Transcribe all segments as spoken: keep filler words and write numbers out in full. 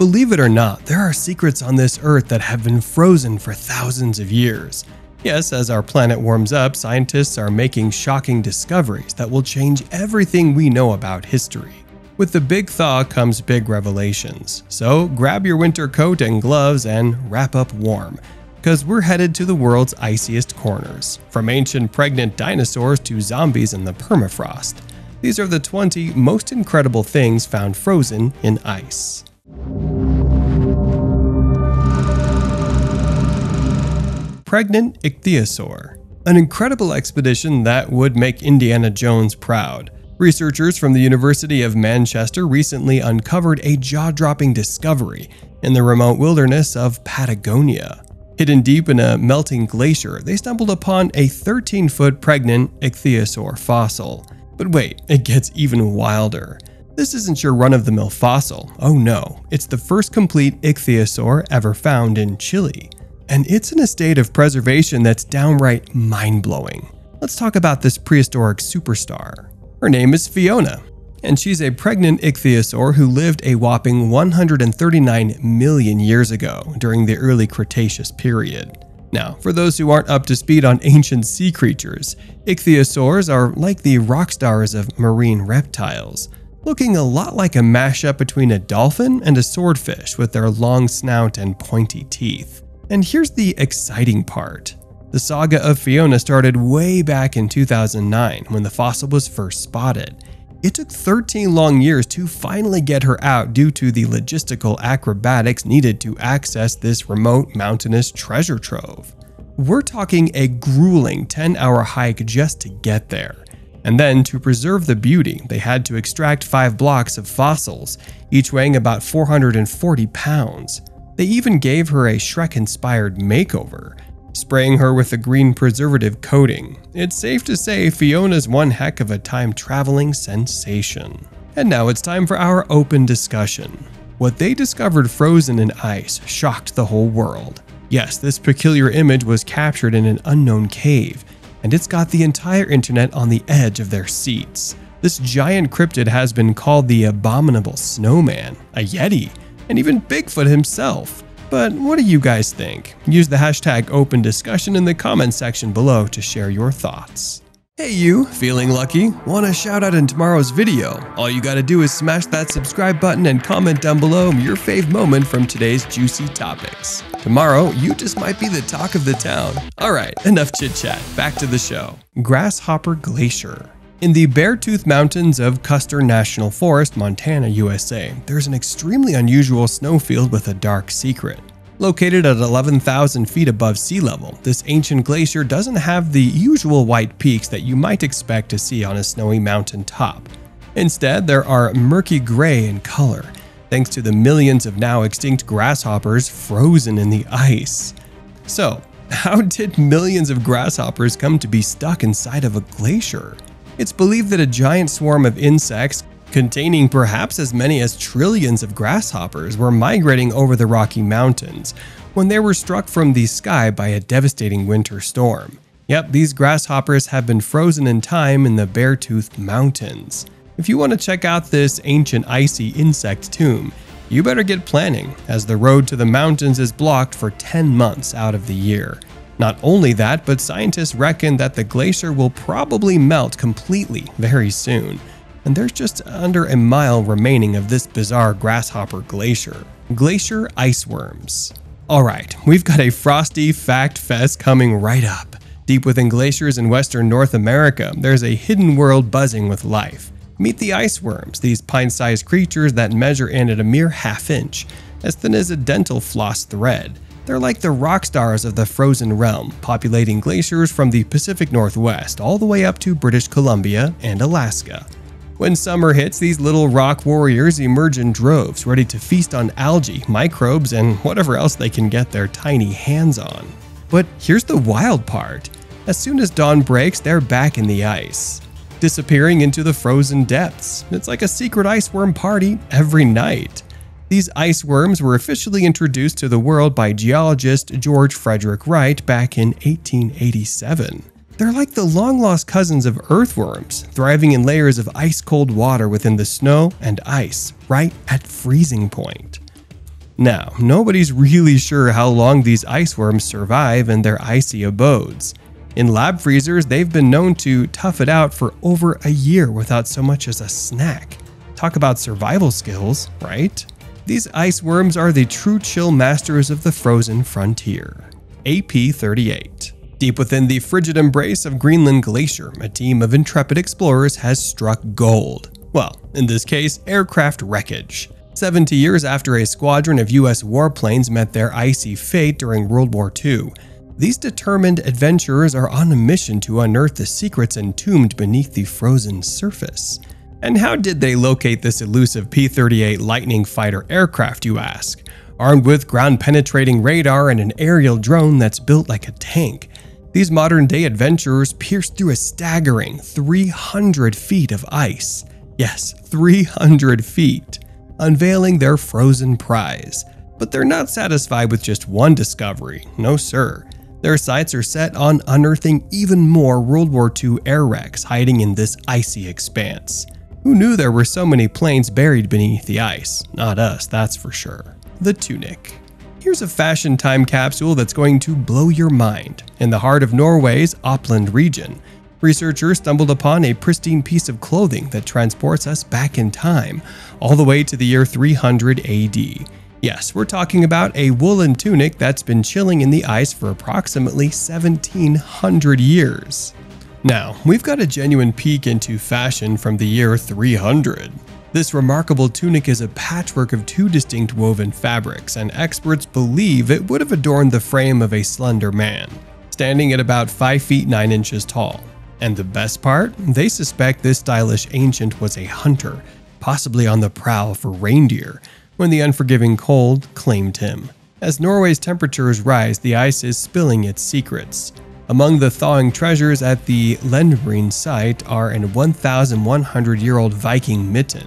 Believe it or not, there are secrets on this Earth that have been frozen for thousands of years. Yes, as our planet warms up, scientists are making shocking discoveries that will change everything we know about history. With the big thaw comes big revelations, so grab your winter coat and gloves and wrap up warm, because we're headed to the world's iciest corners, from ancient pregnant dinosaurs to zombies and the permafrost. These are the twenty most incredible things found frozen in ice. Pregnant Ichthyosaur, an incredible expedition that would make Indiana Jones proud. Researchers from the University of Manchester recently uncovered a jaw-dropping discovery in the remote wilderness of Patagonia. Hidden deep in a melting glacier, they stumbled upon a thirteen-foot pregnant Ichthyosaur fossil. But wait, it gets even wilder. This isn't your run-of-the-mill fossil. Oh no, it's the first complete Ichthyosaur ever found in Chile. And it's in a state of preservation that's downright mind-blowing. Let's talk about this prehistoric superstar. Her name is Fiona, and she's a pregnant ichthyosaur who lived a whopping one hundred thirty-nine million years ago during the early Cretaceous period. Now, for those who aren't up to speed on ancient sea creatures, ichthyosaurs are like the rock stars of marine reptiles, looking a lot like a mashup between a dolphin and a swordfish with their long snout and pointy teeth. And here's the exciting part. The saga of Fiona started way back in two thousand nine when the fossil was first spotted. It took thirteen long years to finally get her out due to the logistical acrobatics needed to access this remote mountainous treasure trove. We're talking a grueling ten-hour hike just to get there. And then, to preserve the beauty, they had to extract five blocks of fossils, each weighing about four hundred forty pounds. They even gave her a Shrek-inspired makeover, spraying her with a green preservative coating. It's safe to say Fiona's one heck of a time-traveling sensation. And now it's time for our open discussion. What they discovered frozen in ice shocked the whole world. Yes, this peculiar image was captured in an unknown cave, and it's got the entire internet on the edge of their seats. This giant cryptid has been called the Abominable Snowman, a Yeti, and even Bigfoot himself. But what do you guys think? Use the hashtag OpenDiscussion in the comments section below to share your thoughts. Hey you, feeling lucky? Want a shout out in tomorrow's video? All you gotta do is smash that subscribe button and comment down below your fave moment from today's juicy topics. Tomorrow, you just might be the talk of the town. Alright, enough chit chat, back to the show. Grasshopper Glacier. In the Beartooth Mountains of Custer National Forest, Montana, U S A, there's an extremely unusual snowfield with a dark secret. Located at eleven thousand feet above sea level, this ancient glacier doesn't have the usual white peaks that you might expect to see on a snowy mountain top. Instead, there are murky gray in color, thanks to the millions of now extinct grasshoppers frozen in the ice. So, how did millions of grasshoppers come to be stuck inside of a glacier? It's believed that a giant swarm of insects, containing perhaps as many as trillions of grasshoppers, were migrating over the Rocky Mountains when they were struck from the sky by a devastating winter storm. Yep, these grasshoppers have been frozen in time in the Beartooth Mountains. If you want to check out this ancient icy insect tomb, you better get planning, as the road to the mountains is blocked for ten months out of the year. Not only that, but scientists reckon that the glacier will probably melt completely very soon, and there's just under a mile remaining of this bizarre grasshopper glacier. Glacier Ice Worms. Alright, we've got a frosty fact fest coming right up. Deep within glaciers in western North America, there's a hidden world buzzing with life. Meet the ice worms, these pint-sized creatures that measure in at a mere half inch, as thin as a dental floss thread. They're like the rock stars of the frozen realm, populating glaciers from the Pacific Northwest all the way up to British Columbia and Alaska. When summer hits, these little rock warriors emerge in droves, ready to feast on algae, microbes, and whatever else they can get their tiny hands on. But here's the wild part. As soon as dawn breaks, they're back in the ice, disappearing into the frozen depths. It's like a secret ice worm party every night. These ice worms were officially introduced to the world by geologist George Frederick Wright back in eighteen eighty-seven. They're like the long-lost cousins of earthworms, thriving in layers of ice-cold water within the snow and ice, right at freezing point. Now, nobody's really sure how long these ice worms survive in their icy abodes. In lab freezers, they've been known to tough it out for over a year without so much as a snack. Talk about survival skills, right? These ice worms are the true chill masters of the frozen frontier. A P thirty-eight. Deep within the frigid embrace of Greenland Glacier, a team of intrepid explorers has struck gold. Well, in this case, aircraft wreckage. seventy years after a squadron of U S warplanes met their icy fate during World War Two, these determined adventurers are on a mission to unearth the secrets entombed beneath the frozen surface. And how did they locate this elusive P thirty-eight Lightning fighter aircraft, you ask? Armed with ground-penetrating radar and an aerial drone that's built like a tank, these modern-day adventurers pierced through a staggering three hundred feet of ice. Yes, three hundred feet, unveiling their frozen prize. But they're not satisfied with just one discovery, no sir. Their sights are set on unearthing even more World War Two air wrecks hiding in this icy expanse. Who knew there were so many planes buried beneath the ice? Not us, that's for sure. The Tunic. Here's a fashion time capsule that's going to blow your mind. In the heart of Norway's Oppland region, researchers stumbled upon a pristine piece of clothing that transports us back in time, all the way to the year three hundred A D. Yes, we're talking about a woolen tunic that's been chilling in the ice for approximately seventeen hundred years. Now, we've got a genuine peek into fashion from the year three hundred. This remarkable tunic is a patchwork of two distinct woven fabrics, and experts believe it would have adorned the frame of a slender man, standing at about five feet nine inches tall. And the best part? They suspect this stylish ancient was a hunter, possibly on the prowl for reindeer, when the unforgiving cold claimed him. As Norway's temperatures rise, the ice is spilling its secrets. Among the thawing treasures at the Lendbreen site are an eleven hundred year old Viking mitten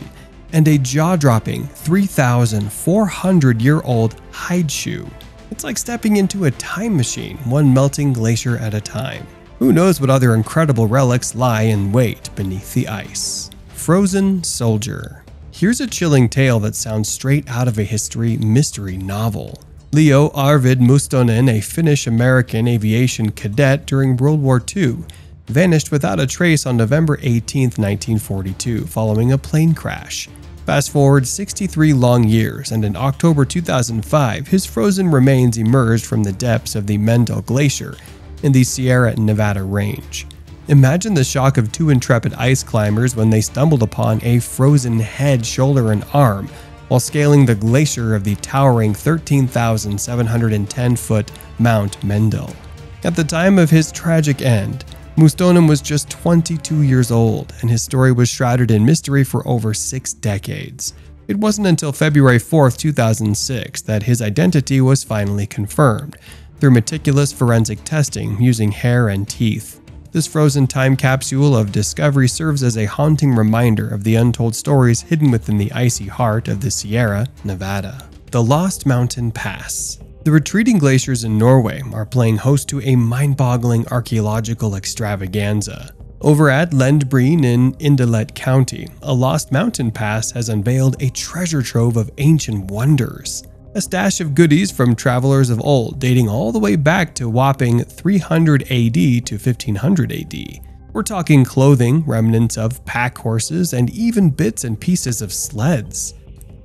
and a jaw-dropping three thousand four hundred year old hide shoe. It's like stepping into a time machine, one melting glacier at a time. Who knows what other incredible relics lie in wait beneath the ice? Frozen Soldier. Here's a chilling tale that sounds straight out of a history mystery novel. Leo Arvid Mustonen, a Finnish-American aviation cadet during World War Two, vanished without a trace on November eighteenth, nineteen forty-two, following a plane crash. Fast forward sixty-three long years, and in October two thousand five, his frozen remains emerged from the depths of the Mendel Glacier in the Sierra Nevada range. Imagine the shock of two intrepid ice climbers when they stumbled upon a frozen head, shoulder, and arm while scaling the glacier of the towering thirteen thousand seven hundred ten foot Mount Mendel. At the time of his tragic end, Mustonen was just twenty-two years old, and his story was shrouded in mystery for over six decades. It wasn't until February fourth, two thousand six that his identity was finally confirmed, through meticulous forensic testing using hair and teeth. This frozen time capsule of discovery serves as a haunting reminder of the untold stories hidden within the icy heart of the Sierra Nevada. The Lost Mountain Pass. The retreating glaciers in Norway are playing host to a mind-boggling archaeological extravaganza. Over at Lendbreen in Indre Lott County, a lost mountain pass has unveiled a treasure trove of ancient wonders. A stash of goodies from travelers of old, dating all the way back to whopping three hundred A D to fifteen hundred A D. We're talking clothing, remnants of pack horses, and even bits and pieces of sleds.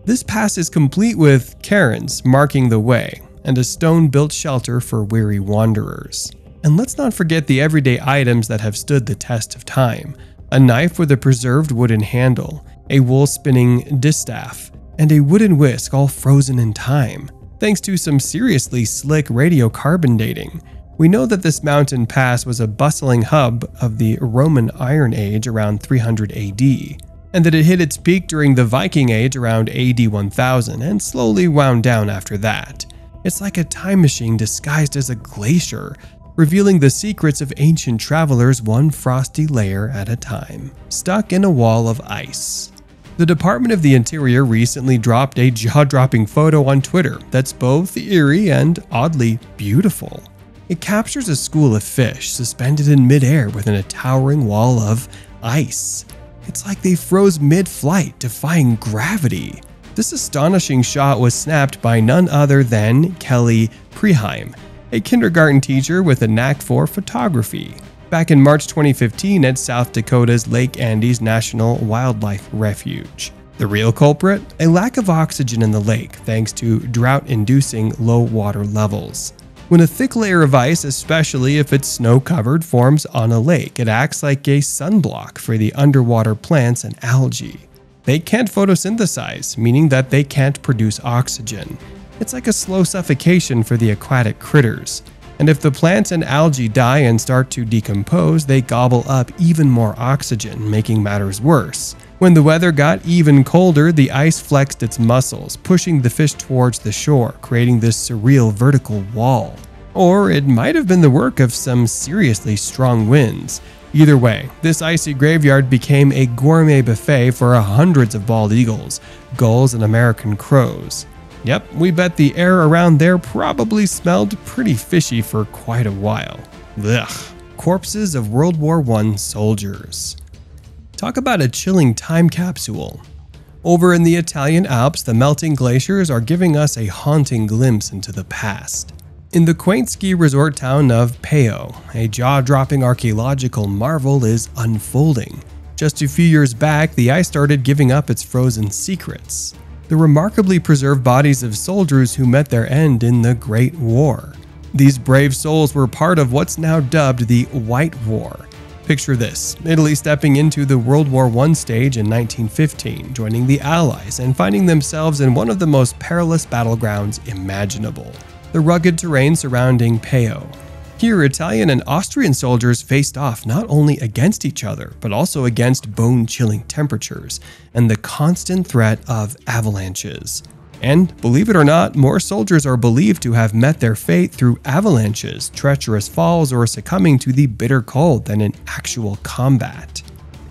This pass is complete with cairns marking the way, and a stone-built shelter for weary wanderers. And let's not forget the everyday items that have stood the test of time. A knife with a preserved wooden handle, a wool-spinning distaff, and a wooden whisk all frozen in time, thanks to some seriously slick radiocarbon dating. We know that this mountain pass was a bustling hub of the Roman Iron Age around three hundred A D, and that it hit its peak during the Viking Age around A D one thousand and slowly wound down after that. It's like a time machine disguised as a glacier, revealing the secrets of ancient travelers one frosty layer at a time. Stuck in a wall of ice. The Department of the Interior recently dropped a jaw-dropping photo on Twitter that's both eerie and oddly beautiful. It captures a school of fish suspended in midair within a towering wall of ice. It's like they froze mid-flight, defying gravity. This astonishing shot was snapped by none other than Kelly Preheim, a kindergarten teacher with a knack for photography. Back in March twenty fifteen at South Dakota's Lake Andes National Wildlife Refuge. The real culprit? A lack of oxygen in the lake thanks to drought-inducing low water levels. When a thick layer of ice, especially if it's snow-covered, forms on a lake, it acts like a sunblock for the underwater plants and algae. They can't photosynthesize, meaning that they can't produce oxygen. It's like a slow suffocation for the aquatic critters. And if the plants and algae die and start to decompose, they gobble up even more oxygen, making matters worse. When the weather got even colder, the ice flexed its muscles, pushing the fish towards the shore, creating this surreal vertical wall. Or it might have been the work of some seriously strong winds. Either way, this icy graveyard became a gourmet buffet for hundreds of bald eagles, gulls, and American crows. Yep, we bet the air around there probably smelled pretty fishy for quite a while. Blech. Corpses of World War One soldiers. Talk about a chilling time capsule. Over in the Italian Alps, the melting glaciers are giving us a haunting glimpse into the past. In the quaint ski resort town of Peio, a jaw-dropping archaeological marvel is unfolding. Just a few years back, the ice started giving up its frozen secrets. The remarkably preserved bodies of soldiers who met their end in the Great War. These brave souls were part of what's now dubbed the White War. Picture this, Italy stepping into the World War One stage in nineteen fifteen, joining the Allies and finding themselves in one of the most perilous battlegrounds imaginable, the rugged terrain surrounding Peio. Here, Italian and Austrian soldiers faced off not only against each other, but also against bone-chilling temperatures and the constant threat of avalanches. And believe it or not, more soldiers are believed to have met their fate through avalanches, treacherous falls, or succumbing to the bitter cold than in actual combat.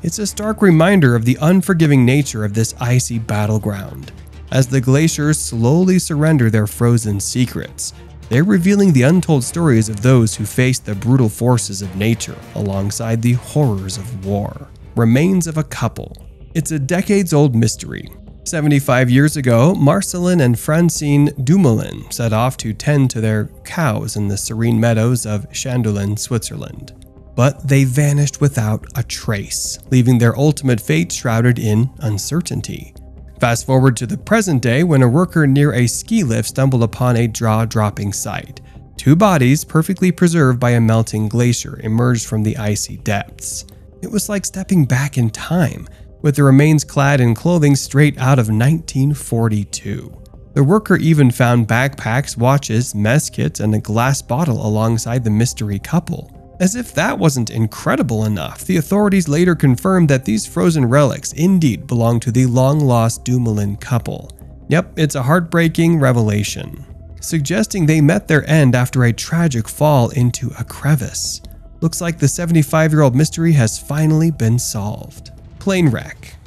It's a stark reminder of the unforgiving nature of this icy battleground. As the glaciers slowly surrender their frozen secrets, they're revealing the untold stories of those who faced the brutal forces of nature alongside the horrors of war. Remains of a couple. It's a decades-old mystery. seventy-five years ago, Marcelin and Francine Dumoulin set off to tend to their cows in the serene meadows of Chandelin, Switzerland. But they vanished without a trace, leaving their ultimate fate shrouded in uncertainty. Fast forward to the present day when a worker near a ski lift stumbled upon a jaw-dropping sight. Two bodies, perfectly preserved by a melting glacier, emerged from the icy depths. It was like stepping back in time, with the remains clad in clothing straight out of nineteen forty-two. The worker even found backpacks, watches, mess kits, and a glass bottle alongside the mystery couple. As if that wasn't incredible enough, the authorities later confirmed that these frozen relics indeed belong to the long-lost Dumoulin couple. Yep, it's a heartbreaking revelation, suggesting they met their end after a tragic fall into a crevice. Looks like the seventy-five-year-old mystery has finally been solved. Plane wreck.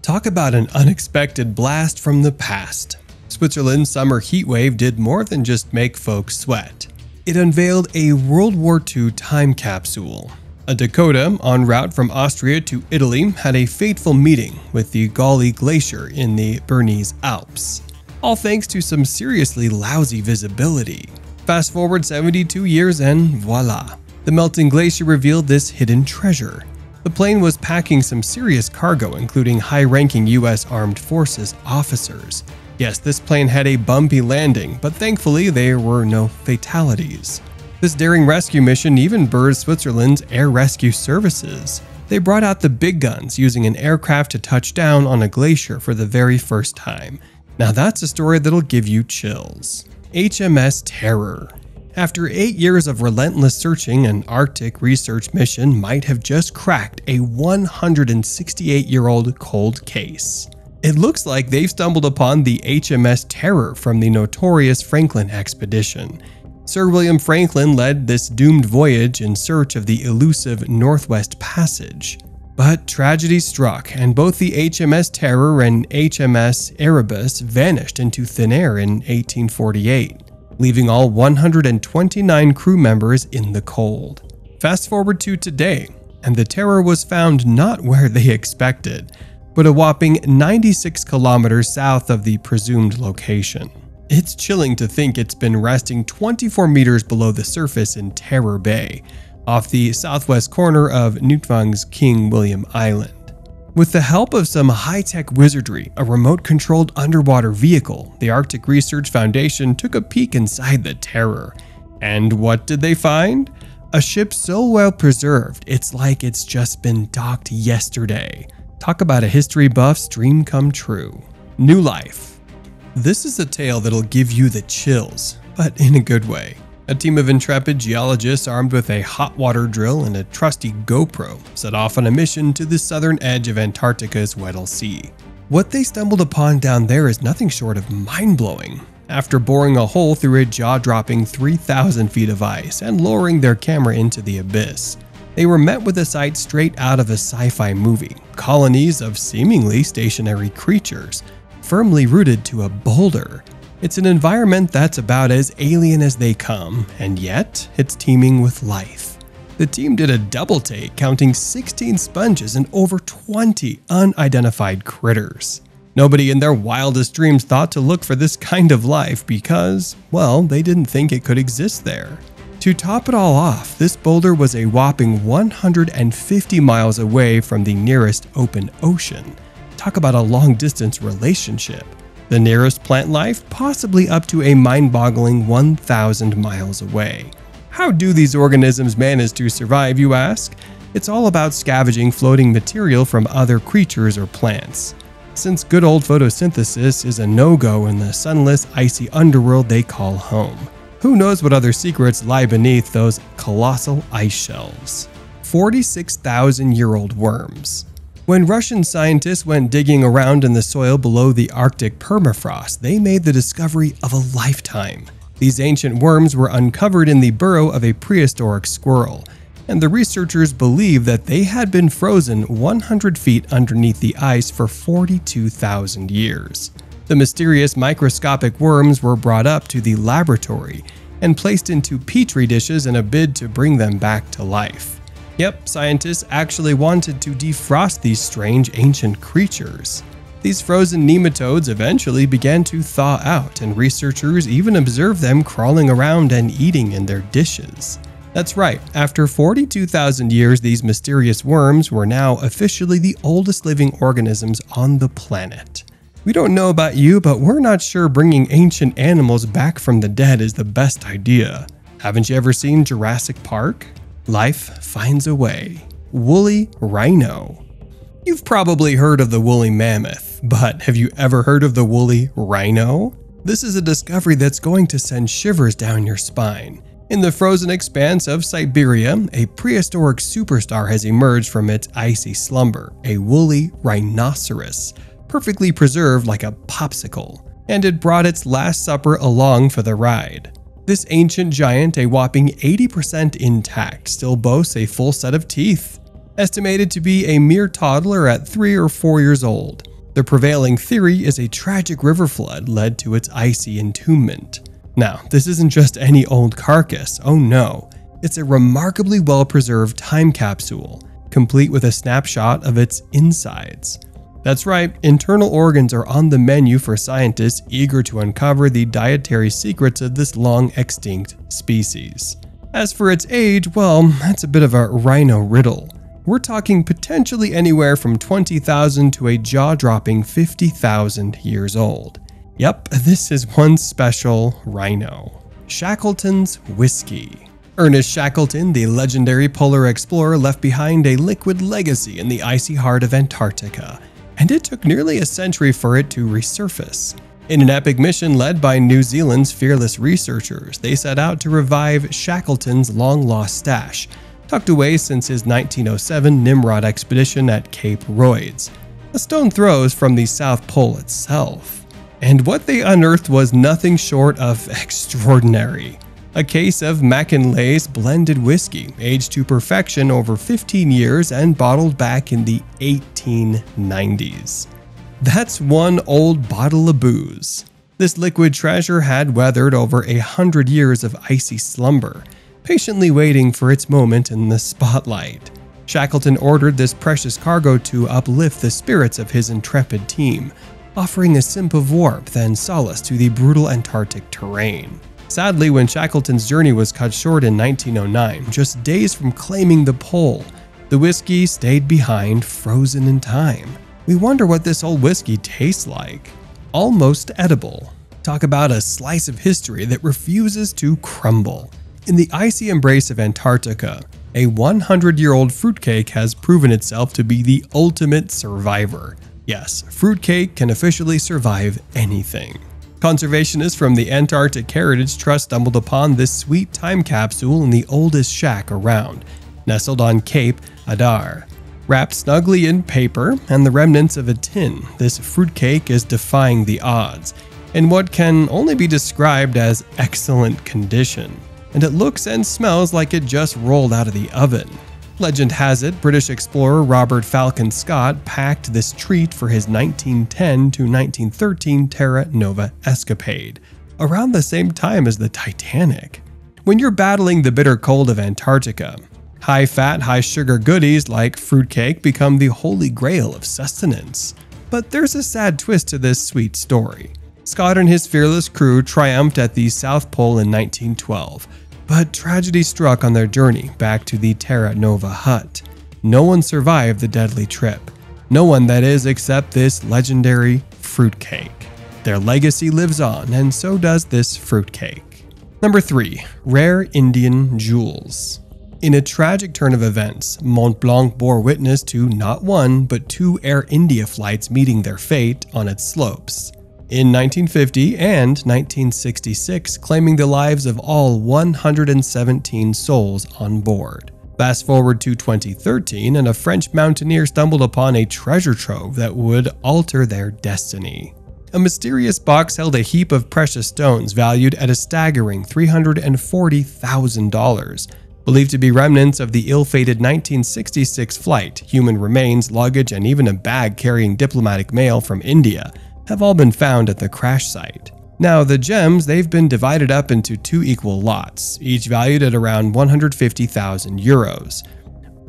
Talk about an unexpected blast from the past. Switzerland's summer heatwave did more than just make folks sweat. It unveiled a World War Two time capsule. A Dakota, en route from Austria to Italy, had a fateful meeting with the Gauli Glacier in the Bernese Alps, all thanks to some seriously lousy visibility. Fast forward seventy-two years and voila, the melting glacier revealed this hidden treasure. The plane was packing some serious cargo, including high-ranking U S Armed Forces officers. Yes, this plane had a bumpy landing, but thankfully there were no fatalities. This daring rescue mission even birthed Switzerland's air rescue services. They brought out the big guns, using an aircraft to touch down on a glacier for the very first time. Now that's a story that'll give you chills. H M S Terror. After eight years of relentless searching, an Arctic research mission might have just cracked a one hundred sixty-eight-year-old cold case. It looks like they've stumbled upon the H M S Terror from the notorious Franklin expedition. Sir William Franklin led this doomed voyage in search of the elusive Northwest Passage. But tragedy struck, and both the H M S Terror and H M S Erebus vanished into thin air in eighteen forty-eight, leaving all one hundred twenty-nine crew members in the cold. Fast forward to today, and the Terror was found not where they expected, but a whopping ninety-six kilometers south of the presumed location. It's chilling to think it's been resting twenty-four meters below the surface in Terror Bay, off the southwest corner of Nutfang's King William Island. With the help of some high-tech wizardry, a remote-controlled underwater vehicle, the Arctic Research Foundation took a peek inside the Terror. And what did they find? A ship so well preserved, it's like it's just been docked yesterday. Talk about a history buff's dream come true. New life. This is a tale that'll give you the chills, but in a good way. A team of intrepid geologists armed with a hot water drill and a trusty GoPro set off on a mission to the southern edge of Antarctica's Weddell Sea. What they stumbled upon down there is nothing short of mind-blowing. After boring a hole through a jaw-dropping three thousand feet of ice and lowering their camera into the abyss, they were met with a sight straight out of a sci-fi movie, colonies of seemingly stationary creatures, firmly rooted to a boulder. It's an environment that's about as alien as they come, and yet it's teeming with life. The team did a double take, counting sixteen sponges and over twenty unidentified critters. Nobody in their wildest dreams thought to look for this kind of life because, well, they didn't think it could exist there. To top it all off, this boulder was a whopping one hundred fifty miles away from the nearest open ocean. Talk about a long-distance relationship. The nearest plant life possibly up to a mind-boggling one thousand miles away. How do these organisms manage to survive, you ask? It's all about scavenging floating material from other creatures or plants. Since good old photosynthesis is a no-go in the sunless, icy underworld they call home. Who knows what other secrets lie beneath those colossal ice shelves? forty-six thousand year old worms. When Russian scientists went digging around in the soil below the Arctic permafrost, they made the discovery of a lifetime. These ancient worms were uncovered in the burrow of a prehistoric squirrel, and the researchers believe that they had been frozen one hundred feet underneath the ice for forty-two thousand years. The mysterious microscopic worms were brought up to the laboratory and placed into petri dishes in a bid to bring them back to life. Yep, scientists actually wanted to defrost these strange ancient creatures. These frozen nematodes eventually began to thaw out, and researchers even observed them crawling around and eating in their dishes. That's right, after forty-two thousand years, these mysterious worms were now officially the oldest living organisms on the planet. We don't know about you, but we're not sure bringing ancient animals back from the dead is the best idea. Haven't you ever seen Jurassic Park? Life finds a way. Woolly rhino. You've probably heard of the woolly mammoth, but have you ever heard of the woolly rhino? This is a discovery that's going to send shivers down your spine. In the frozen expanse of Siberia, a prehistoric superstar has emerged from its icy slumber, a woolly rhinoceros. Perfectly preserved like a popsicle, and it brought its last supper along for the ride. This ancient giant, a whopping eighty percent intact, still boasts a full set of teeth. Estimated to be a mere toddler at three or four years old, the prevailing theory is a tragic river flood led to its icy entombment. Now, this isn't just any old carcass, oh no, it's a remarkably well-preserved time capsule, complete with a snapshot of its insides. That's right, internal organs are on the menu for scientists eager to uncover the dietary secrets of this long-extinct species. As for its age, well, that's a bit of a rhino riddle. We're talking potentially anywhere from twenty thousand to a jaw-dropping fifty thousand years old. Yep, this is one special rhino. Shackleton's Whiskey. Ernest Shackleton, the legendary polar explorer, left behind a liquid legacy in the icy heart of Antarctica. And it took nearly a century for it to resurface. In an epic mission led by New Zealand's fearless researchers, they set out to revive Shackleton's long-lost stash, tucked away since his nineteen oh seven Nimrod expedition at Cape Royds, a stone's throw from the South Pole itself. And what they unearthed was nothing short of extraordinary. A case of Mackinlay's blended whiskey, aged to perfection over fifteen years and bottled back in the eighteen nineties. That's one old bottle of booze. This liquid treasure had weathered over a hundred years of icy slumber, patiently waiting for its moment in the spotlight. Shackleton ordered this precious cargo to uplift the spirits of his intrepid team, offering a simp of warmth and solace to the brutal Antarctic terrain. Sadly, when Shackleton's journey was cut short in nineteen oh nine, just days from claiming the pole, the whiskey stayed behind, frozen in time. We wonder what this old whiskey tastes like. Almost edible. Talk about a slice of history that refuses to crumble. In the icy embrace of Antarctica, a hundred-year-old fruitcake has proven itself to be the ultimate survivor. Yes, fruitcake can officially survive anything. Conservationists from the Antarctic Heritage Trust stumbled upon this sweet time capsule in the oldest shack around, nestled on Cape Adare. Wrapped snugly in paper and the remnants of a tin, this fruitcake is defying the odds, in what can only be described as excellent condition. And it looks and smells like it just rolled out of the oven. Legend has it, British explorer Robert Falcon Scott packed this treat for his nineteen ten to nineteen thirteen Terra Nova escapade, around the same time as the Titanic. When you're battling the bitter cold of Antarctica, high-fat, high-sugar goodies like fruitcake become the holy grail of sustenance. But there's a sad twist to this sweet story. Scott and his fearless crew triumphed at the South Pole in nineteen twelve, but tragedy struck on their journey back to the Terra Nova hut. No one survived the deadly trip. No one, that is, except this legendary fruitcake. Their legacy lives on, and so does this fruitcake. Number three. Rare Indian Jewels. In a tragic turn of events, Mont Blanc bore witness to not one, but two Air India flights meeting their fate on its slopes. In nineteen fifty and nineteen sixty-six, claiming the lives of all one hundred seventeen souls on board. Fast forward to twenty thirteen, and a French mountaineer stumbled upon a treasure trove that would alter their destiny. A mysterious box held a heap of precious stones valued at a staggering three hundred forty thousand dollars, believed to be remnants of the ill-fated nineteen sixty-six flight. Human remains, luggage, and even a bag carrying diplomatic mail from India have all been found at the crash site. Now, the gems, they've been divided up into two equal lots, each valued at around one hundred fifty thousand euros.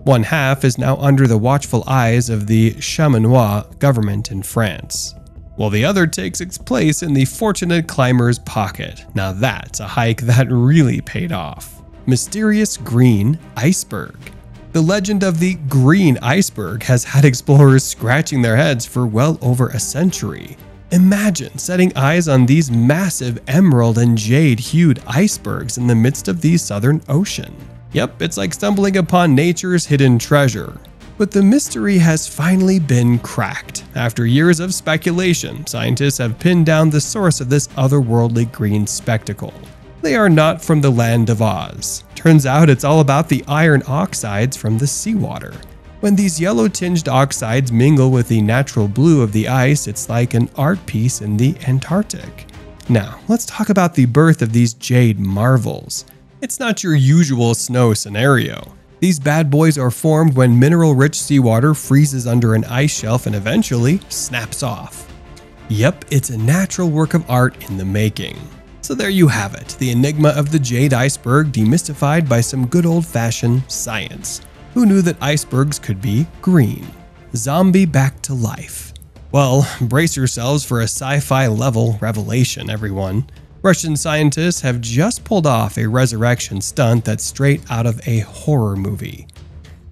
One half is now under the watchful eyes of the Champenois government in France, while the other takes its place in the fortunate climber's pocket. Now that's a hike that really paid off. Mysterious green iceberg. The legend of the green iceberg has had explorers scratching their heads for well over a century. Imagine setting eyes on these massive emerald and jade-hued icebergs in the midst of the Southern Ocean. Yep, it's like stumbling upon nature's hidden treasure. But the mystery has finally been cracked. After years of speculation, scientists have pinned down the source of this otherworldly green spectacle. They are not from the Land of Oz. Turns out it's all about the iron oxides from the seawater. When these yellow-tinged oxides mingle with the natural blue of the ice, it's like an art piece in the Antarctic. Now, let's talk about the birth of these jade marvels. It's not your usual snow scenario. These bad boys are formed when mineral-rich seawater freezes under an ice shelf and eventually snaps off. Yep, it's a natural work of art in the making. So there you have it, the enigma of the jade iceberg demystified by some good old-fashioned science. Who knew that icebergs could be green? Zombie back to life. Well, brace yourselves for a sci-fi level revelation, everyone. Russian scientists have just pulled off a resurrection stunt that's straight out of a horror movie.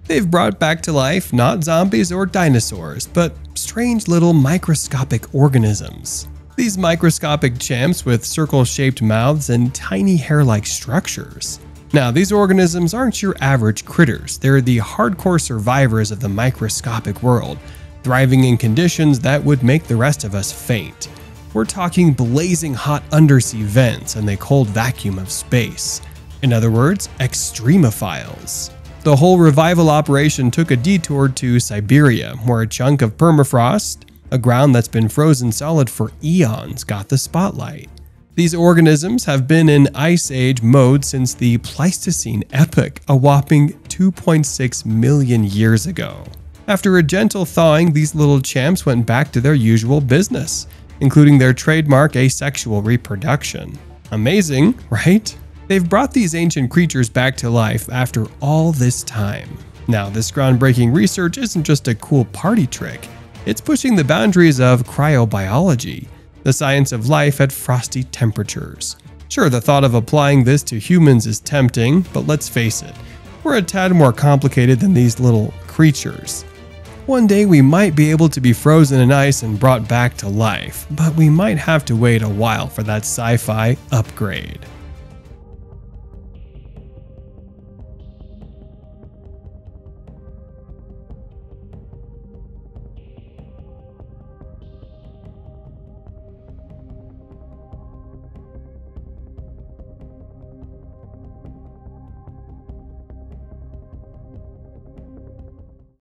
They've brought back to life not zombies or dinosaurs, but strange little microscopic organisms. These microscopic chimps with circle-shaped mouths and tiny hair-like structures. Now, these organisms aren't your average critters. They're the hardcore survivors of the microscopic world, thriving in conditions that would make the rest of us faint. We're talking blazing hot undersea vents and the cold vacuum of space. In other words, extremophiles. The whole revival operation took a detour to Siberia, where a chunk of permafrost, a ground that's been frozen solid for eons, got the spotlight. These organisms have been in Ice Age mode since the Pleistocene epoch, a whopping two point six million years ago. After a gentle thawing, these little champs went back to their usual business, including their trademark asexual reproduction. Amazing, right? They've brought these ancient creatures back to life after all this time. Now, this groundbreaking research isn't just a cool party trick. It's pushing the boundaries of cryobiology, the science of life at frosty temperatures. Sure, the thought of applying this to humans is tempting, but let's face it, we're a tad more complicated than these little creatures. One day we might be able to be frozen in ice and brought back to life, but we might have to wait a while for that sci-fi upgrade.